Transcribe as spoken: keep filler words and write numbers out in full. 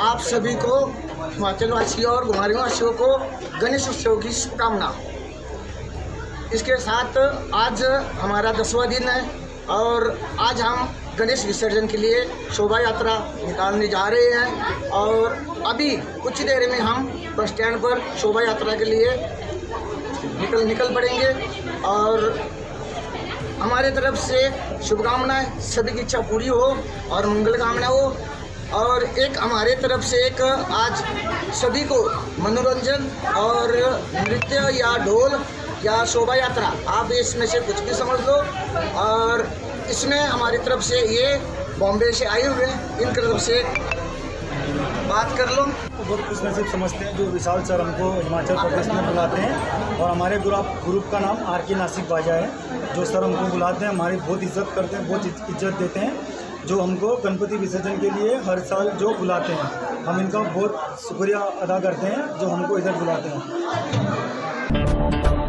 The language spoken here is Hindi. आप सभी को, हिमाचलवासियों और घुमारीवासियों को गणेश उत्सव की शुभकामना। इसके साथ आज हमारा दसवां दिन है और आज हम गणेश विसर्जन के लिए शोभा यात्रा निकालने जा रहे हैं और अभी कुछ देर में हम बस स्टैंड पर शोभा यात्रा के लिए निकल निकल पड़ेंगे। और हमारे तरफ से शुभकामनाएं, सभी की इच्छा पूरी हो और मंगल कामना हो। और एक हमारे तरफ से एक आज सभी को मनोरंजन और नृत्य या ढोल या शोभा यात्रा, आप इसमें से कुछ भी समझ लो। और इसमें हमारी तरफ से ये बॉम्बे से आए हुए हैं, इनकी तरफ से बात कर लो। बहुत खुश नसीब समझते हैं जो विशाल सर हमको हिमाचल प्रदेश में बुलाते हैं। और हमारे ग्रुप ग्रुप का नाम आरके नासिक बाजा है। जो सर हमको बुलाते हैं, हमारी बहुत इज्जत करते हैं, बहुत इज्जत देते हैं। जो हमको गणपति विसर्जन के लिए हर साल जो बुलाते हैं, हम इनका बहुत शुक्रिया अदा करते हैं जो हमको इधर बुलाते हैं।